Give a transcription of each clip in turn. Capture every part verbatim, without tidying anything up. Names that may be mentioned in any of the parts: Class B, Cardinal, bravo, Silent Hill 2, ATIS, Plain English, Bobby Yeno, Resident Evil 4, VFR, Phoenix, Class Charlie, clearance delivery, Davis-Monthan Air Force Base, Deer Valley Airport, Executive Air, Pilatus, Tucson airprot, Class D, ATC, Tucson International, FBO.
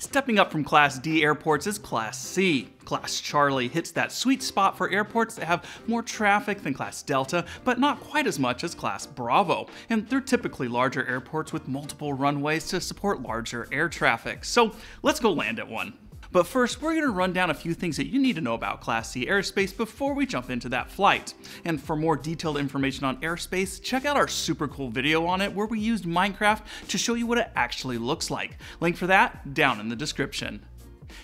Stepping up from Class D airports is Class C. Class Charlie hits that sweet spot for airports that have more traffic than Class Delta, but not quite as much as Class Bravo, and they're typically larger airports with multiple runways to support larger air traffic. So let's go land at one. But first, we're going to run down a few things that you need to know about Class C airspace before we jump into that flight. And for more detailed information on airspace, check out our super cool video on it where we used Minecraft to show you what it actually looks like. Link for that down in the description.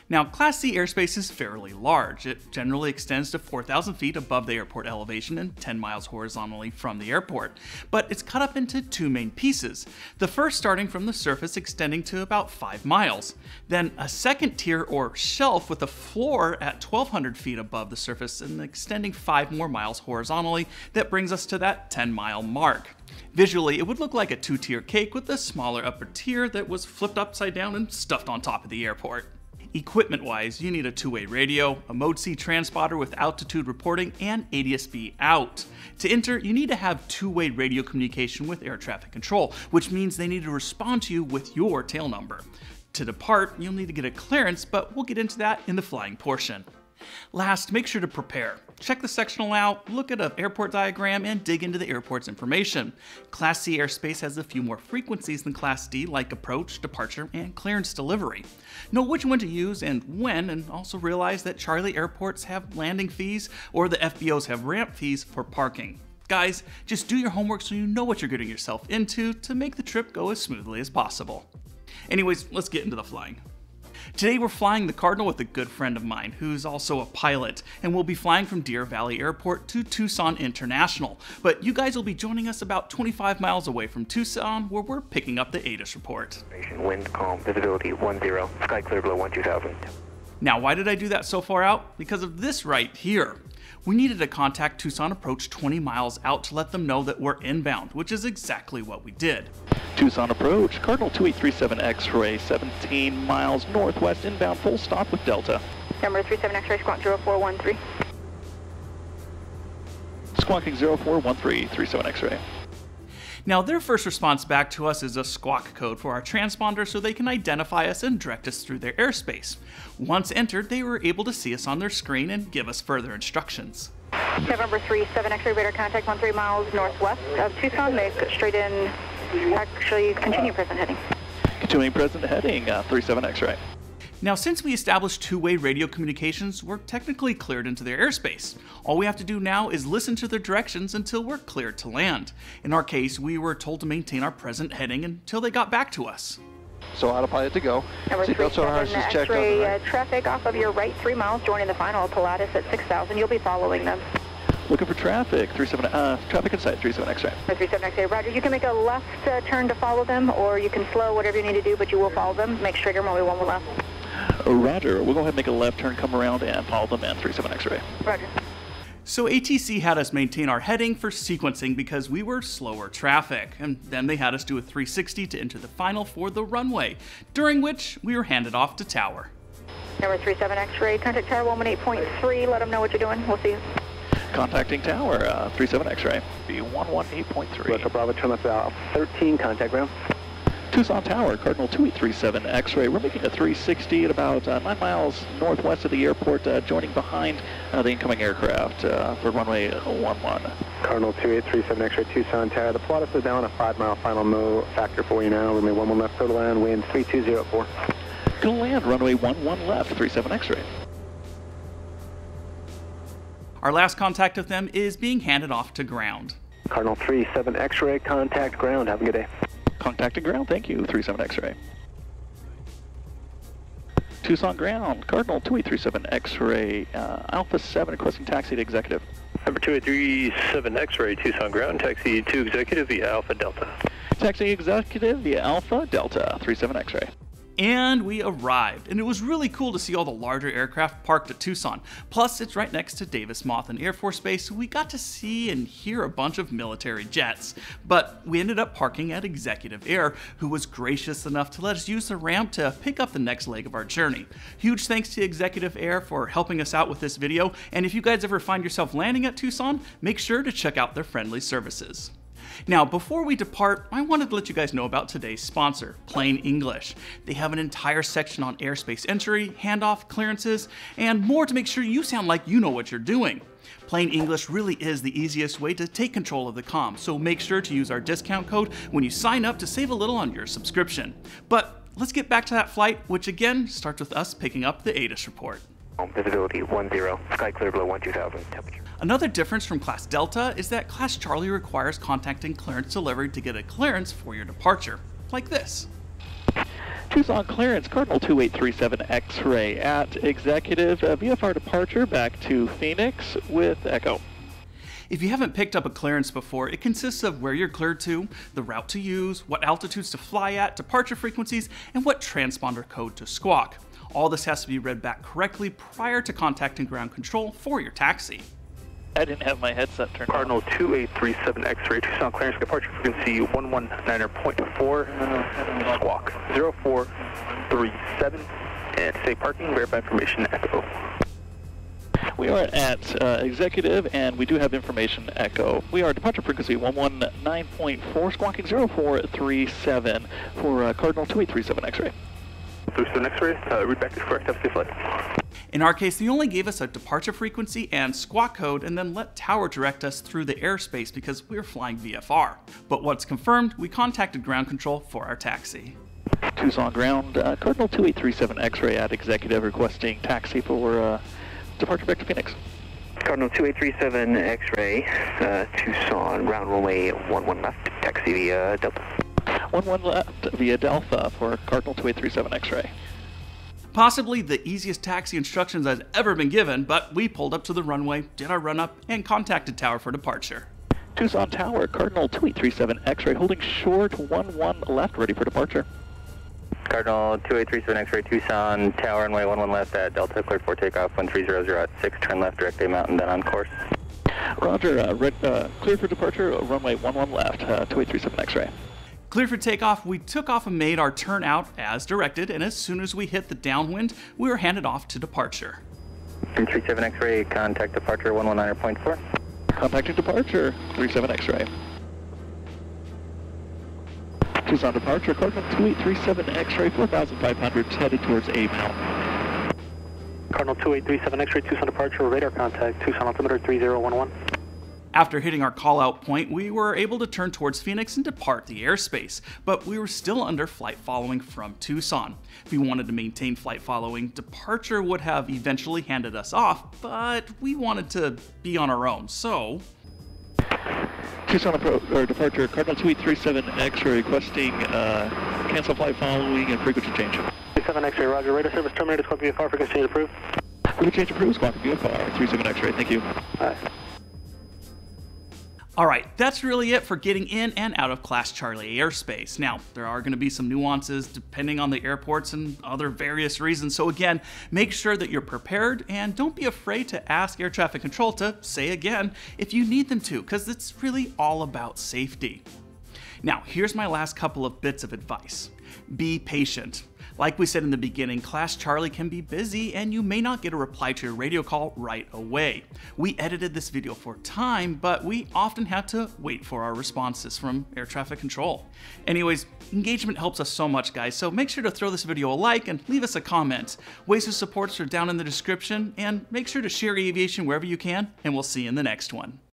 Now, Class C airspace is fairly large. It generally extends to four thousand feet above the airport elevation and ten miles horizontally from the airport, but it's cut up into two main pieces. The first starting from the surface extending to about five miles, then a second tier or shelf with a floor at twelve hundred feet above the surface and extending five more miles horizontally that brings us to that ten mile mark. Visually, it would look like a two-tier cake with a smaller upper tier that was flipped upside down and stuffed on top of the airport. Equipment-wise, you need a two-way radio, a Mode C transponder with altitude reporting, and A T I S B out. To enter, you need to have two-way radio communication with air traffic control, which means they need to respond to you with your tail number. To depart, you'll need to get a clearance, but we'll get into that in the flying portion. Last, make sure to prepare. Check the sectional out, look at an airport diagram, and dig into the airport's information. Class C airspace has a few more frequencies than Class D, like approach, departure, and clearance delivery. Know which one to use and when, and also realize that Charlie airports have landing fees, or the F B Os have ramp fees for parking. Guys, just do your homework so you know what you're getting yourself into to make the trip go as smoothly as possible. Anyways, let's get into the flying. Today we're flying the Cardinal with a good friend of mine who's also a pilot, and we'll be flying from Deer Valley Airport to Tucson International, but you guys will be joining us about twenty-five miles away from Tucson where we're picking up the A T I S report. Wind calm, visibility one zero, sky clear below one two thousand. Now why did I do that so far out? Because of this right here. We needed to contact Tucson Approach twenty miles out to let them know that we're inbound, which is exactly what we did. Tucson Approach, Cardinal two eight three seven X-ray, seventeen miles northwest, inbound, full stop with Delta. Number three seven X-ray, squawk zero four one three. Squawking zero four one three, three seven X-ray. Now their first response back to us is a squawk code for our transponder so they can identify us and direct us through their airspace. Once entered, they were able to see us on their screen and give us further instructions. November three seven X-ray radar contact thirteen miles northwest of Tucson, make straight in, actually continue present heading. Continuing present heading, uh, three seven X-ray. Now, since we established two-way radio communications, we're technically cleared into their airspace. All we have to do now is listen to their directions until we're cleared to land. In our case, we were told to maintain our present heading until they got back to us. So autopilot to go. Number three, X-ray right. uh, traffic off of your right, three miles, joining the final Pilatus at six thousand. You'll be following them. Looking for traffic, three seven, uh, traffic in sight, three seven X-ray. three seven X-ray, roger. You can make a left uh, turn to follow them, or you can slow, whatever you need to do, but you will follow them. Make straighter, only one more left. Roger, we'll go ahead and make a left turn, come around, and follow them in three seven X-ray. Roger. So A T C had us maintain our heading for sequencing because we were slower traffic, and then they had us do a three sixty to enter the final for the runway, during which we were handed off to tower. Number three seven X-ray, contact tower one eighteen point three, let them know what you're doing, we'll see you. Contacting tower, uh, three seven X-ray, B one eighteen point three. Roger, Bravo, turn us out, thirteen, contact ground. Tucson Tower, Cardinal two eight three seven X-ray. We're making a three sixty at about uh, nine miles northwest of the airport, uh, joining behind uh, the incoming aircraft uh, for runway one one. Cardinal two eight three seven X-ray, Tucson Tower. The Pilatus is down a five mile final move factor for you now. Runway one one left, total land, wind three two zero four. Gonna land runway one one left, three seven X-ray. Our last contact with them is being handed off to ground. Cardinal three seven X-ray, contact ground. Have a good day. Contacting ground, thank you, three seven X-ray. Tucson ground, Cardinal two eight three seven X-ray, uh, Alpha seven requesting taxi to executive. Number two eight three seven X-ray, Tucson ground, taxi to executive via Alpha Delta. Taxi executive via Alpha Delta, three seven X-ray. And we arrived, and it was really cool to see all the larger aircraft parked at Tucson. Plus, it's right next to Davis-Monthan Air Force Base, so we got to see and hear a bunch of military jets. But we ended up parking at Executive Air, who was gracious enough to let us use the ramp to pick up the next leg of our journey. Huge thanks to Executive Air for helping us out with this video, and if you guys ever find yourself landing at Tucson, make sure to check out their friendly services. Now, before we depart, I wanted to let you guys know about today's sponsor, Plain English. They have an entire section on airspace entry, handoff, clearances, and more to make sure you sound like you know what you're doing. Plain English really is the easiest way to take control of the comm, so make sure to use our discount code when you sign up to save a little on your subscription. But let's get back to that flight, which again starts with us picking up the A T I S report. Visibility one zero, sky clear below one two thousand, temperature. Another difference from Class Delta is that Class Charlie requires contacting clearance delivery to get a clearance for your departure, like this. Tucson clearance, Cardinal two eight three seven X-ray at Executive V F R departure back to Phoenix with Echo. If you haven't picked up a clearance before, it consists of where you're cleared to, the route to use, what altitudes to fly at, departure frequencies, and what transponder code to squawk. All this has to be read back correctly prior to contacting ground control for your taxi. I didn't have my headset turned on. Cardinal two eight three seven X-ray, Tucson clearance, departure frequency one one nine point four, squawk zero four three seven, and safe parking, verify information, Echo. We are at uh, Executive, and we do have information, Echo. We are departure frequency one one nine point four, squawking zero four three seven for uh, Cardinal two eight three seven X-ray. Tucson X-ray, uh, read back to correct, have a safe flight. In our case, they only gave us a departure frequency and squawk code and then let tower direct us through the airspace because we were flying V F R. But once confirmed, we contacted ground control for our taxi. Tucson ground, uh, Cardinal two eight three seven X-ray at Executive requesting taxi for uh, departure back to Phoenix. Cardinal two eight three seven X-ray, uh, Tucson, round runway one one left, taxi via Delta. one one left via Delta for Cardinal two eight three seven X-ray. Possibly the easiest taxi instructions I've ever been given, but we pulled up to the runway, did our run up, and contacted tower for departure. Tucson Tower, Cardinal two eight three seven X-ray, holding short one one left, ready for departure. Cardinal two eight three seven X-ray, Tucson Tower, runway one one left at Delta, cleared for takeoff, one three zero zero at six, turn left, direct Day Mountain, then on course. Roger, uh, red, uh, clear for departure, runway one one left, uh, two eight three seven X-ray. Clear for takeoff, we took off and made our turn out as directed, and as soon as we hit the downwind, we were handed off to departure. three three seven X-ray, contact departure one one nine point four. Contacting departure, three seven X-ray. Tucson departure, Cardinal two eight three seven X-ray, four thousand five hundred, headed towards A Mountain. Cardinal two eight three seven X-ray, Tucson departure, radar contact, Tucson altimeter three zero one one. After hitting our call-out point, we were able to turn towards Phoenix and depart the airspace, but we were still under flight following from Tucson. If we wanted to maintain flight following, departure would have eventually handed us off, but we wanted to be on our own, so... Tucson or departure, Cardinal two eight three seven X-ray requesting uh, cancel flight following and frequency change. two eight three seven X-ray, roger, radar service terminated, squawk V F R, frequency approved. Frequency change approved, squawk V F R, three seven X-ray, thank you. All right. All right, that's really it for getting in and out of Class Charlie airspace. Now, there are gonna be some nuances depending on the airports and other various reasons. So again, make sure that you're prepared and don't be afraid to ask air traffic control to say again if you need them to, because it's really all about safety. Now, here's my last couple of bits of advice. Be patient. Like we said in the beginning, Class Charlie can be busy and you may not get a reply to your radio call right away. We edited this video for time, but we often had to wait for our responses from air traffic control. Anyways, engagement helps us so much, guys, so make sure to throw this video a like and leave us a comment. Ways to support us are down in the description, and make sure to share aviation wherever you can, and we'll see you in the next one.